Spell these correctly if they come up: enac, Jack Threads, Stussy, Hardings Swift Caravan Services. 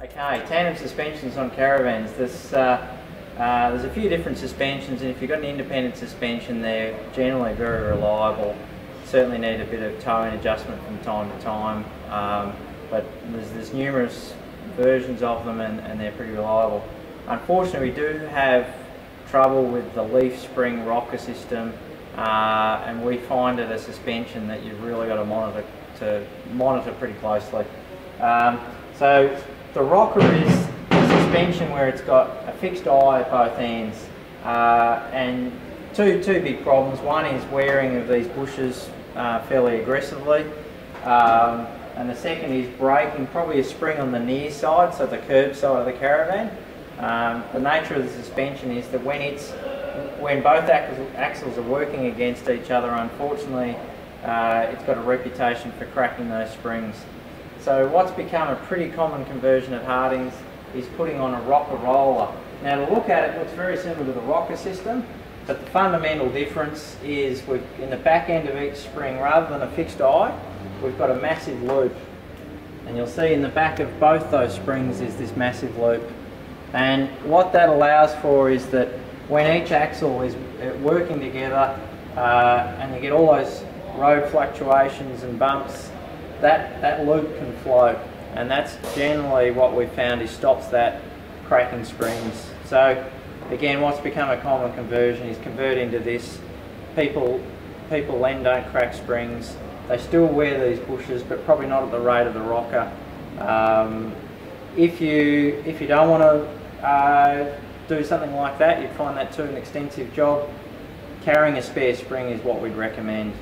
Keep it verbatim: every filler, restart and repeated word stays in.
Okay, tandem suspensions on caravans. This, uh, uh, there's a few different suspensions, and if you've got an independent suspension, they're generally very reliable. Certainly need a bit of towing adjustment from time to time, um, but there's, there's numerous versions of them, and, and they're pretty reliable. Unfortunately, we do have trouble with the leaf spring rocker system, uh, and we find it a suspension that you've really got to monitor to monitor pretty closely. Um, so. The rocker is a suspension where it's got a fixed eye at both ends, uh, and two, two big problems. One is wearing of these bushes uh, fairly aggressively, um, and the second is breaking, probably a spring on the near side, so the curb side of the caravan. Um, the nature of the suspension is that when, it's, when both axles are working against each other, unfortunately, uh, it's got a reputation for cracking those springs. So what's become a pretty common conversion at Hardings is putting on a rocker roller. Now to look at it, it looks very similar to the rocker system, but the fundamental difference is we've, in the back end of each spring, rather than a fixed eye, we've got a massive loop. And you'll see in the back of both those springs is this massive loop. And what that allows for is that when each axle is working together uh, and you get all those road fluctuations and bumps, That, that loop can flow, and that's generally what we've found is stops that cracking springs. So again, what's become a common conversion is converting to this. People, people then don't crack springs. They still wear these bushes, but probably not at the rate of the rocker. Um, if, you, if you don't want to uh, do something like that, you'd find that too an extensive job. Carrying a spare spring is what we'd recommend.